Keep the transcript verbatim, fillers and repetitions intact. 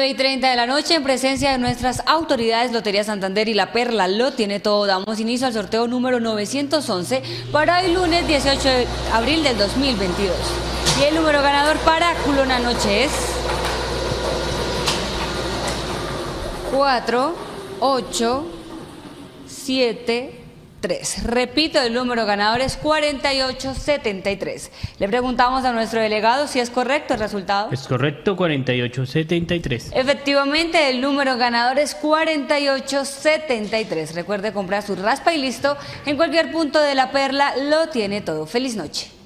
nueve y treinta de la noche, en presencia de nuestras autoridades, Lotería Santander y La Perla lo tiene todo. Damos inicio al sorteo número novecientos once para el lunes dieciocho de abril del dos mil veintidós. Y el número ganador para Culona Noche es cuatro, ocho, siete, tres. Repito, el número ganador es cuarenta y ocho setenta y tres. Le preguntamos a nuestro delegado si es correcto el resultado. Es correcto, cuarenta y ocho setenta y tres. Efectivamente, el número ganador es cuarenta y ocho setenta y tres. Recuerde comprar su raspa y listo. En cualquier punto de La Perla lo tiene todo. Feliz noche.